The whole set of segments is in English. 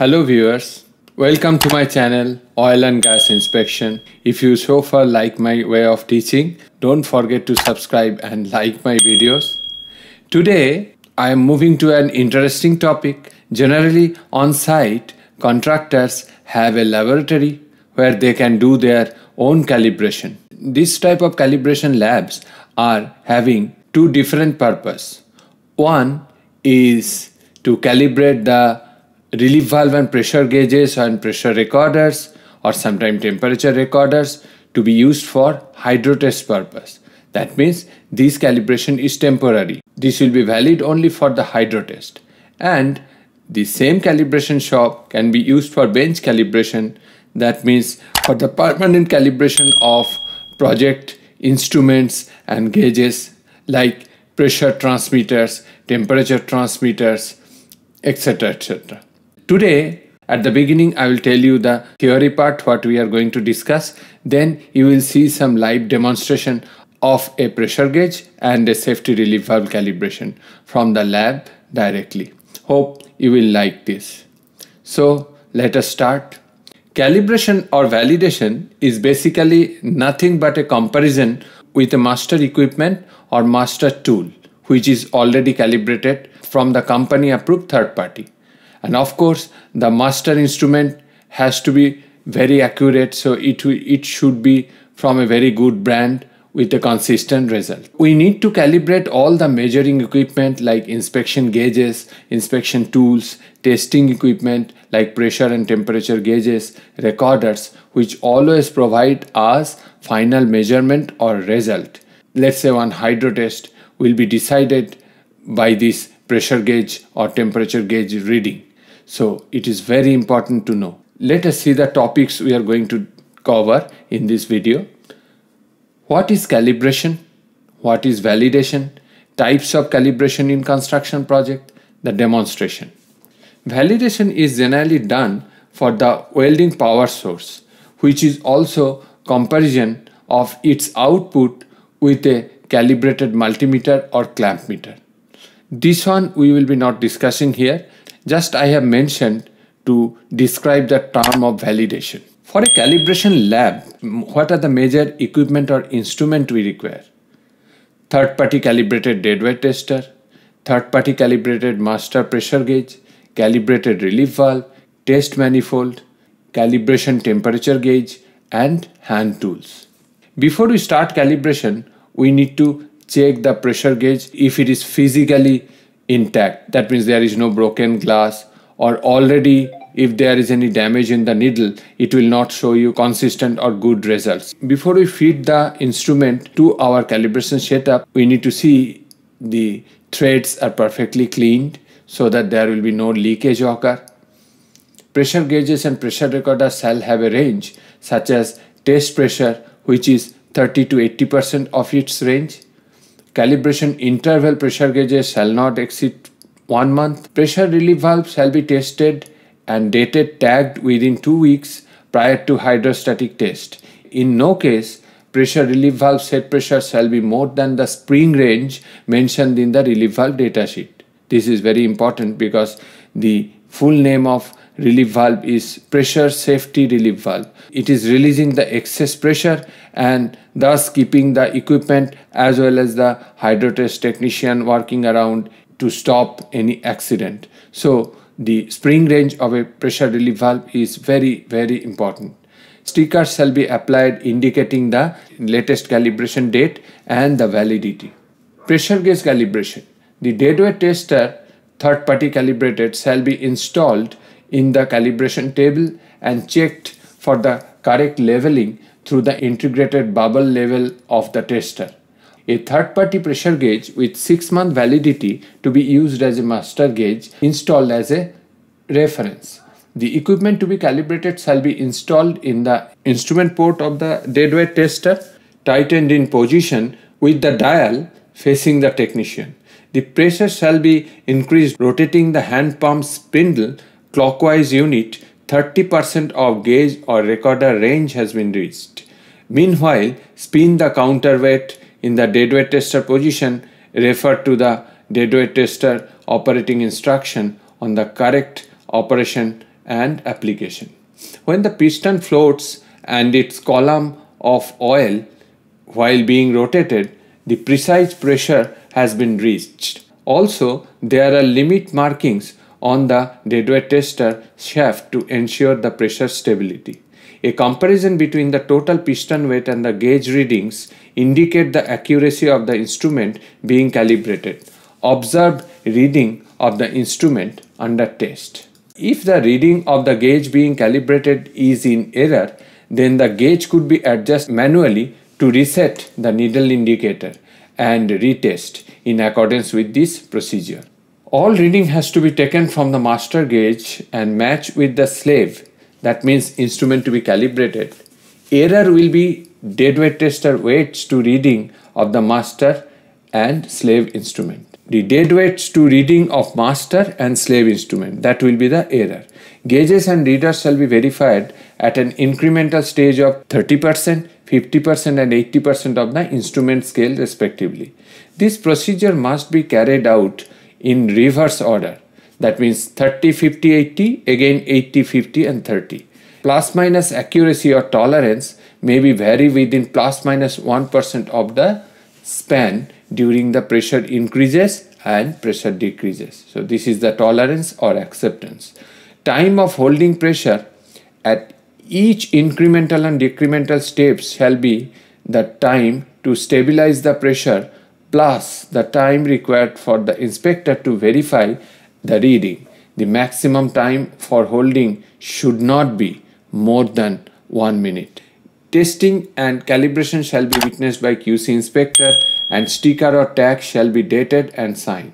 Hello viewers, welcome to my channel Oil and Gas Inspection. If you so far like my way of teaching, don't forget to subscribe and like my videos. Today I am moving to an interesting topic. Generally on site, contractors have a laboratory where they can do their own calibration. This type of calibration labs are having two different purposes. One is to calibrate the relief valve and pressure gauges and pressure recorders, or sometimes temperature recorders, to be used for hydrotest purpose. That means this calibration is temporary. This will be valid only for the hydrotest. And the same calibration shop can be used for bench calibration. That means for the permanent calibration of project instruments and gauges like pressure transmitters, temperature transmitters, etc. etc. Today, at the beginning, I will tell you the theory part, what we are going to discuss. Then you will see some live demonstration of a pressure gauge and a safety relief valve calibration from the lab directly. Hope you will like this. So let us start. Calibration or validation is basically nothing but a comparison with a master equipment or master tool, which is already calibrated from the company approved third party. And of course, the master instrument has to be very accurate, so it should be from a very good brand with a consistent result. We need to calibrate all the measuring equipment like inspection gauges, inspection tools, testing equipment like pressure and temperature gauges, recorders, which always provide us final measurement or result. Let's say one hydrotest will be decided by this pressure gauge or temperature gauge reading. So it is very important to know. Let us see the topics we are going to cover in this video. What is calibration? What is validation? Types of calibration in construction project? The demonstration. Validation is generally done for the welding power source, which is also comparison of its output with a calibrated multimeter or clamp meter. This one we will be not discussing here. Just I have mentioned to describe the term of validation. For a calibration lab, what are the major equipment or instrument we require? Third party calibrated deadweight tester, third party calibrated master pressure gauge, calibrated relief valve, test manifold, calibration temperature gauge, and hand tools. Before we start calibration, we need to check the pressure gauge if it is physically intact. That means there is no broken glass, or already if there is any damage in the needle, it will not show you consistent or good results. Before we feed the instrument to our calibration setup, we need to see the threads are perfectly cleaned so that there will be no leakage occur. Pressure gauges and pressure recorders shall have a range such as test pressure, which is 30 to 80% of its range. Calibration interval pressure gauges shall not exceed 1 month. Pressure relief valves shall be tested and dated tagged within 2 weeks prior to hydrostatic test. In no case, pressure relief valve set pressure shall be more than the spring range mentioned in the relief valve datasheet. This is very important because the full name of relief valve is pressure safety relief valve. It is releasing the excess pressure and thus keeping the equipment as well as the hydrotest technician working around to stop any accident. So the spring range of a pressure relief valve is very important. Stickers shall be applied indicating the latest calibration date and the validity. Pressure gauge calibration. The deadweight tester, third party calibrated, shall be installed in the calibration table and checked for the correct leveling through the integrated bubble level of the tester. A third-party pressure gauge with 6-month validity to be used as a master gauge installed as a reference. The equipment to be calibrated shall be installed in the instrument port of the deadweight tester, tightened in position with the dial facing the technician. The pressure shall be increased rotating the hand pump spindle clockwise unit 30% of gauge or recorder range has been reached. Meanwhile, spin the counterweight in the deadweight tester position, refer to the deadweight tester operating instruction on the correct operation and application. When the piston floats and its column of oil while being rotated, the precise pressure has been reached. Also, there are limit markings on the deadweight tester shaft to ensure the pressure stability. A comparison between the total piston weight and the gauge readings indicate the accuracy of the instrument being calibrated. Observe reading of the instrument under test. If the reading of the gauge being calibrated is in error, then the gauge could be adjusted manually to reset the needle indicator and retest in accordance with this procedure. All reading has to be taken from the master gauge and matched with the slave, that means instrument to be calibrated. Error will be deadweight tester weights to reading of the master and slave instrument. The deadweights to reading of master and slave instrument, that will be the error. Gauges and readers shall be verified at an incremental stage of 30%, 50% and 80% of the instrument scale respectively. This procedure must be carried out in reverse order. That means 30, 50, 80, again 80, 50 and 30. Plus minus accuracy or tolerance may be vary within plus minus 1% of the span during the pressure increases and pressure decreases. So this is the tolerance or acceptance. Time of holding pressure at each incremental and decremental steps shall be the time to stabilize the pressure plus the time required for the inspector to verify the reading. The maximum time for holding should not be more than 1 minute. Testing and calibration shall be witnessed by QC inspector and sticker or tag shall be dated and signed.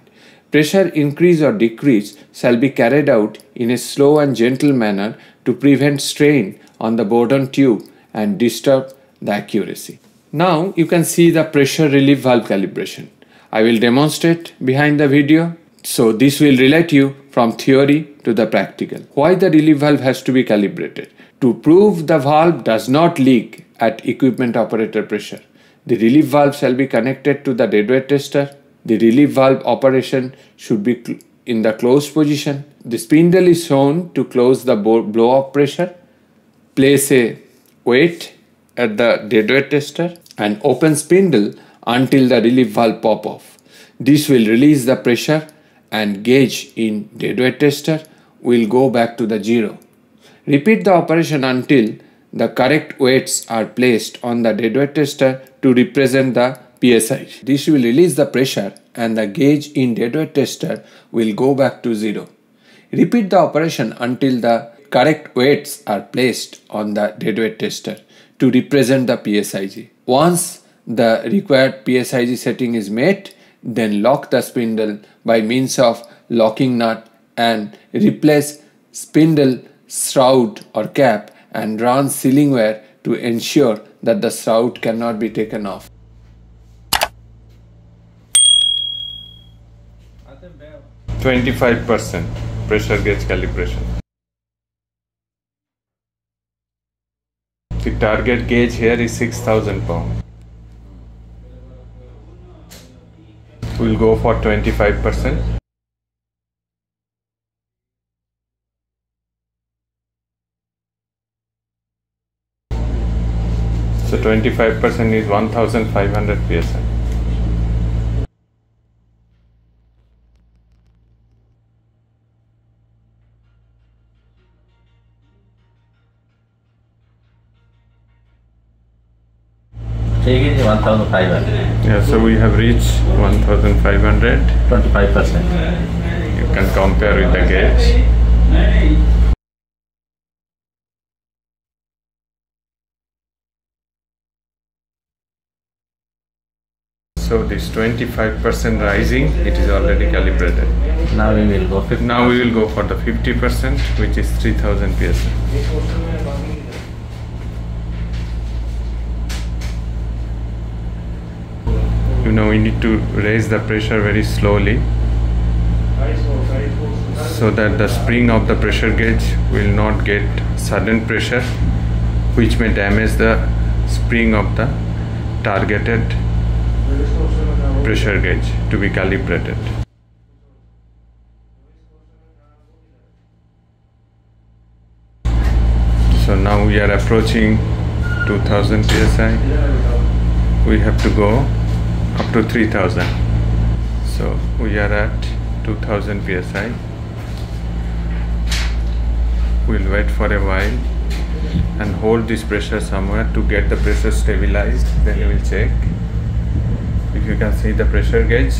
Pressure increase or decrease shall be carried out in a slow and gentle manner to prevent strain on the Bourdon tube and disturb the accuracy. Now you can see the pressure relief valve calibration. I will demonstrate behind the video. So this will relate you from theory to the practical. Why the relief valve has to be calibrated? To prove the valve does not leak at equipment operator pressure, the relief valve shall be connected to the deadweight tester. The relief valve operation should be in the closed position. The spindle is shown to close the blow-off pressure. Place a weight at the deadweight tester and open spindle until the relief valve pop off. This will release the pressure and gauge in deadweight tester will go back to the zero. Repeat the operation until the correct weights are placed on the deadweight tester to represent the PSIG. This will release the pressure and the gauge in deadweight tester will go back to zero. Repeat the operation until the correct weights are placed on the deadweight tester to represent the PSIG. Once the required PSIG setting is met, then lock the spindle by means of locking nut and replace spindle, shroud or cap and run sealing wire to ensure that the shroud cannot be taken off. I think 25% pressure gauge calibration. The target gauge here is 6,000 pounds. We'll go for 25%. So 25% is 1,500 PSI. Take it 1,500. Yeah, so we have reached 1,500. 25%. You can compare with the gauge. So this 25% rising, it is already calibrated. Now we will go. Now we will go for the 50%, which is 3,000 PSI. You know, we need to raise the pressure very slowly, so that the spring of the pressure gauge will not get sudden pressure, which may damage the spring of the targeted pressure gauge to be calibrated. we are approaching 2000 psi, we have to go up to 3000. So we are at 2000 psi. We'll wait for a while and hold this pressure somewhere to get the pressure stabilized. Then we will check. If you can see the pressure gauge,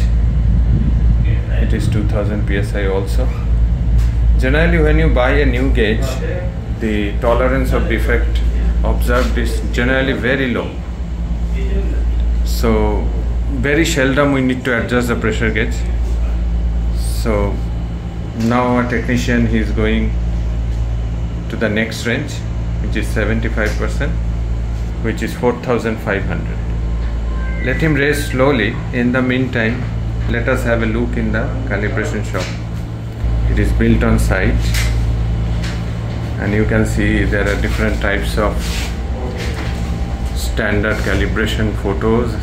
it is 2000 psi also. Generally, when you buy a new gauge, the tolerance of defect observed is generally very low. So very seldom we need to adjust the pressure gauge. So now our technician is going to the next range, which is 75%, which is 4500. Let him raise slowly. In the meantime, let us have a look in the calibration shop. It is built on site, and you can see there are different types of standard calibration photos.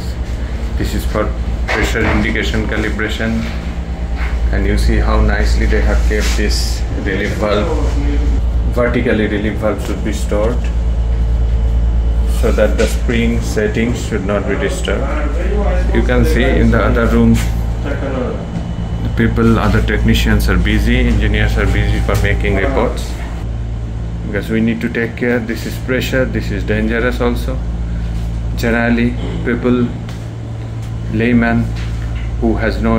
This is for pressure indication calibration, and you see how nicely they have kept this relief valve. Vertically, relief valve should be stored so that the spring settings should not be disturbed. You can see in the other room, the people, other technicians are busy, engineers are busy for making reports, because we need to take care. This is pressure, this is dangerous also. Generally, people, layman who has no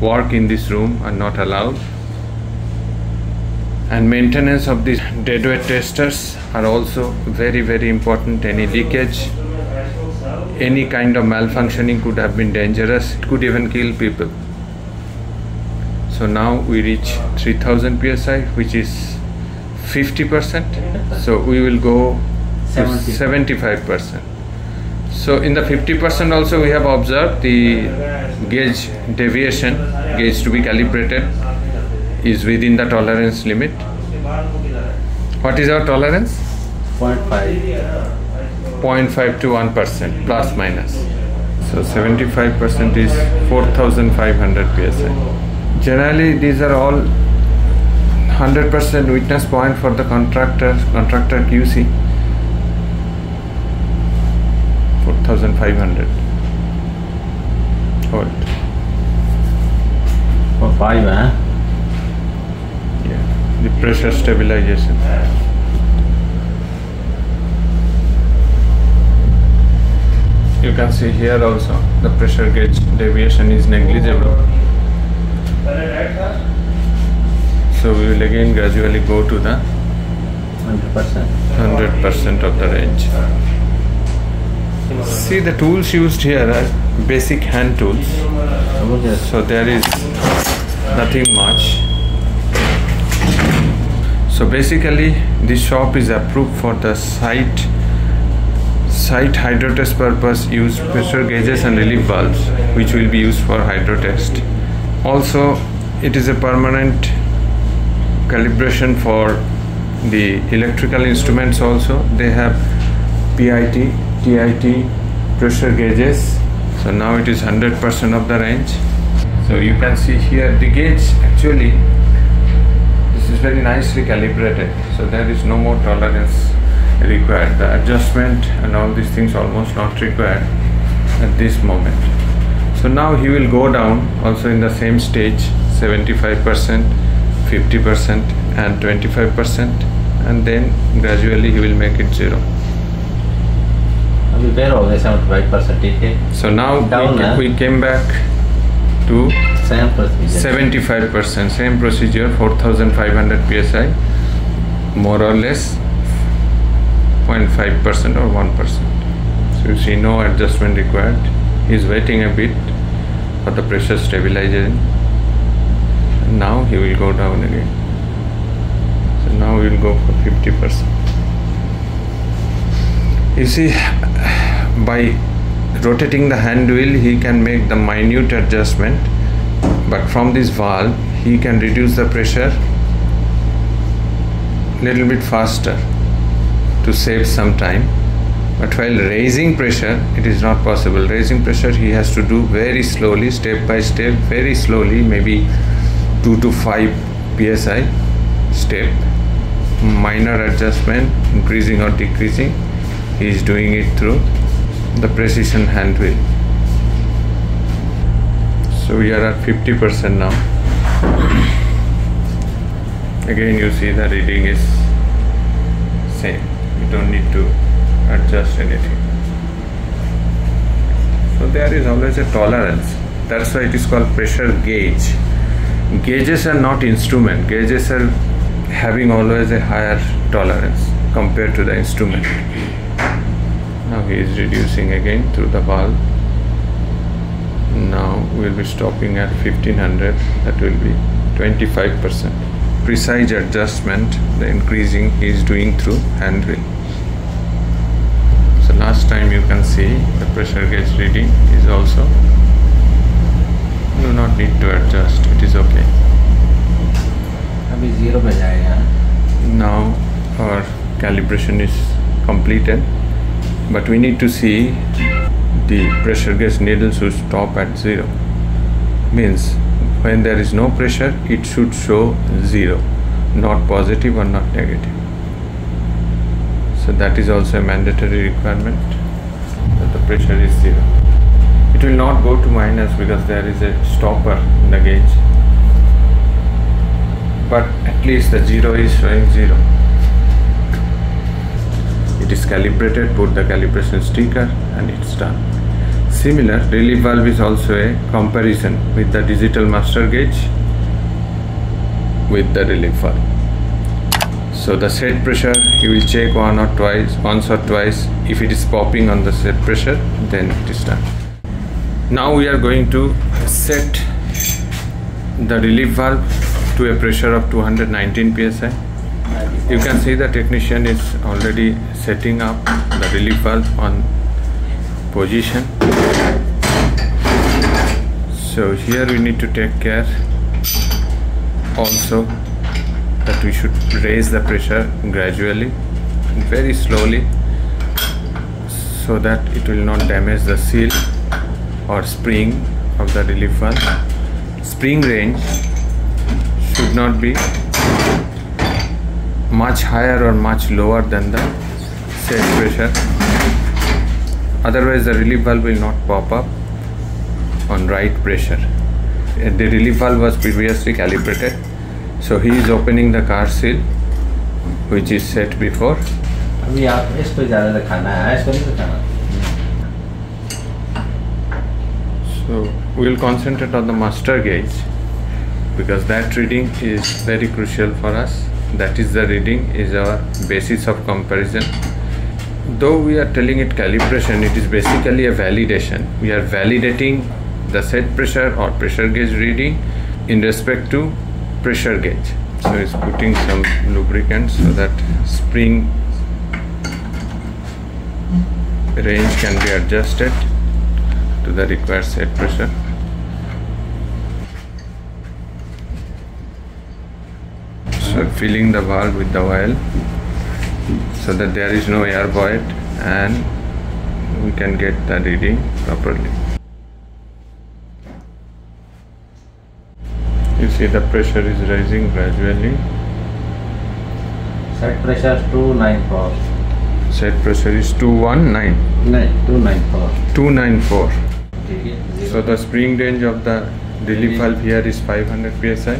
work in this room are not allowed. And maintenance of these deadweight testers are also very, very important. Any leakage, any kind of malfunctioning could have been dangerous. It could even kill people. So now we reach 3000 psi, which is 50%. So we will go to 75%. So in the 50% also we have observed the gauge deviation, gauge to be calibrated, is within the tolerance limit. What is our tolerance? 0.5 to 1%, plus minus. So 75% is 4500 psi. Generally, these are all 100% witness point for the contractor QC. 4500. Hold. 45, huh? The pressure stabilization. You can see here also the pressure gauge deviation is negligible. So we will again gradually go to the 100% of the range. See, the tools used here are basic hand tools. So there is nothing much. So basically, this shop is approved for the site hydrotest purpose. Use pressure gauges and relief valves, which will be used for hydrotest. Also, it is a permanent calibration for the electrical instruments also. They have PIT, TIT, pressure gauges. So now it is 100% of the range. So you can see here the gauge actually is very nicely calibrated, so there is no more tolerance required. The adjustment and all these things almost not required at this moment. So now he will go down also in the same stage, 75%, 50%, and 25%, and then gradually he will make it zero. So now down, we came back to 75%, same procedure, 4500 psi, more or less 0.5% or 1%. So you see, no adjustment required. He is waiting a bit for the pressure stabilization. Now he will go down again. So now we will go for 50%. You see, by rotating the hand wheel, he can make the minute adjustment. But from this valve, he can reduce the pressure little bit faster to save some time. But while raising pressure, it is not possible. Raising pressure, he has to do very slowly, step by step, very slowly, maybe 2 to 5 psi step. minor adjustment, increasing or decreasing. He is doing it through the precision hand wheel. So we are at 50% now. Again you see the reading is same, you don't need to adjust anything. So there is always a tolerance, that's why it is called pressure gauge. Gauges are not instrument, gauges are having always a higher tolerance compared to the instrument. Now he is reducing again through the valve. Now we will be stopping at 1500, that will be 25%. Precise adjustment, the increasing he is doing through hand wheel. So last time you can see the pressure gauge reading is also, do not need to adjust, it is okay. Now our calibration is completed, but we need to see the pressure gauge needle should stop at 0. Means when there is no pressure it should show 0, not positive or not negative. So that is also a mandatory requirement, that the pressure is 0. It will not go to minus because there is a stopper in the gauge, but at least the 0 is showing 0. It is calibrated, put the calibration sticker and it's done. Similar, relief valve is also a comparison with the digital master gauge with the relief valve. So the set pressure you will check once or twice. If it is popping on the set pressure, then it is done. Now we are going to set the relief valve to a pressure of 219 psi. You can see the technician is already setting up the relief valve on position. So here we need to take care also that we should raise the pressure gradually, very slowly, so that it will not damage the seal or spring of the relief valve. Spring range should not be much higher or much lower than the set pressure, otherwise the relief valve will not pop up on right pressure. The relief valve was previously calibrated, so he is opening the car seal which is set before. So we will concentrate on the master gauge because that reading is very crucial for us. That is the reading is our basis of comparison. Though we are telling it calibration, it is basically a validation. We are validating the set pressure or pressure gauge reading in respect to pressure gauge. So it's putting some lubricant so that spring range can be adjusted to the required set pressure. So filling the valve with the oil so that there is no air void and we can get the reading properly. You see the pressure is rising gradually. Set pressure 294. Set pressure is 294. So the spring range of the relief valve here is 500 psi,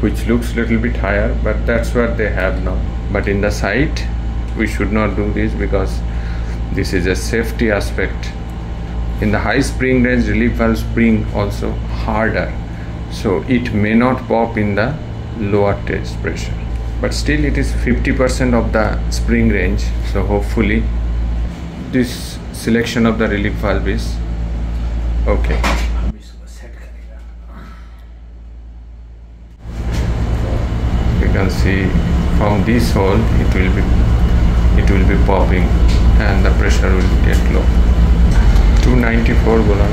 which looks little bit higher, but that's what they have now. But in the site, we should not do this because this is a safety aspect. In the high spring range, relief valve spring also harder, so it may not pop in the lower test pressure. But still it is 50% of the spring range, so hopefully this selection of the relief valve is okay. You can see from this hole it will be popping and the pressure will get low. 294 Bourdon.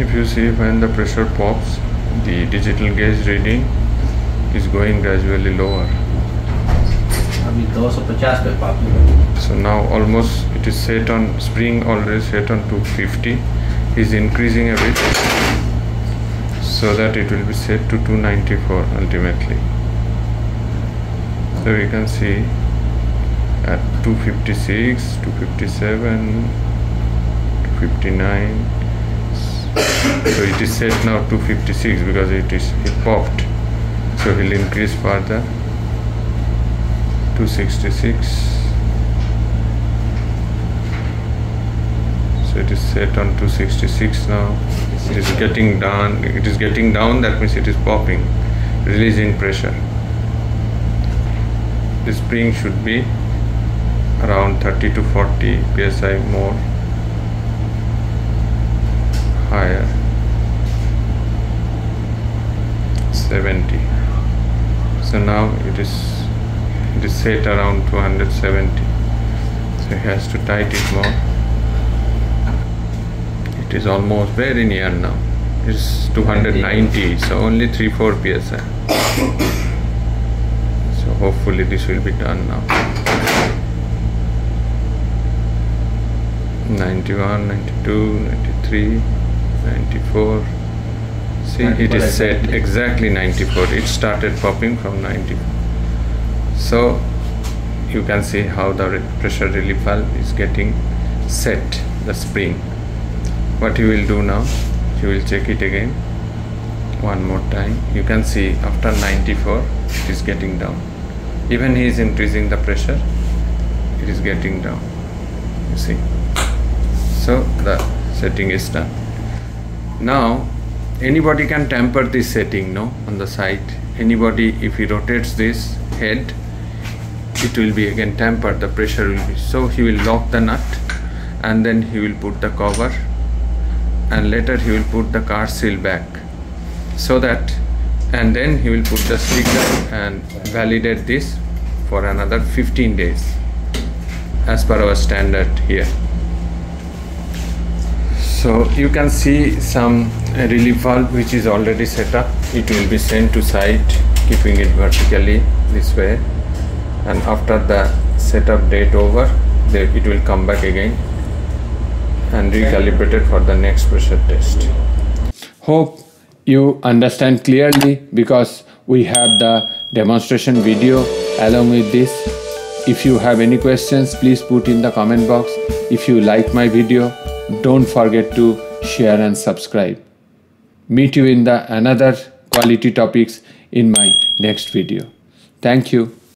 If you see when the pressure pops, the digital gauge reading is going gradually lower. So now almost it is set on spring, already set on 250, is increasing a bit so that it will be set to 294 ultimately. So we can see at 256, 257, 259. So it is set now 256 because it popped. So it will increase further. 266. So it is set on 266 now. It is getting down. It is getting down. That means it is popping, releasing pressure. The spring should be around 30 to 40 psi more higher. 70. So now it is. It is set around 270, so it has to tighten it more. It is almost very near now. It's 290, so only 3-4 psi. So hopefully this will be done now. 91, 92, 93, 94. See, it is set exactly 94. It started popping from 94. So you can see how the pressure relief valve is getting set, the spring. What you will do now, you will check it again one more time. You can see after 94 it is getting down. Even he is increasing the pressure, it is getting down, you see. So the setting is done. Now anybody can tamper this setting, no, on the side. Anybody, if he rotates this head, it will be again tampered, the pressure will be. So he will lock the nut and then he will put the cover, and later he will put the car seal back, so that, and then he will put the sticker and validate this for another 15 days as per our standard here. So you can see some relief valve which is already set up. It will be sent to site, keeping it vertically this way, and after the setup date over, it will come back again and recalibrated for the next pressure test. Hope you understand clearly, because we have the demonstration video along with this. If you have any questions, please put in the comment box. If you like my video, don't forget to share and subscribe. Meet you in the another quality topics in my next video. Thank you.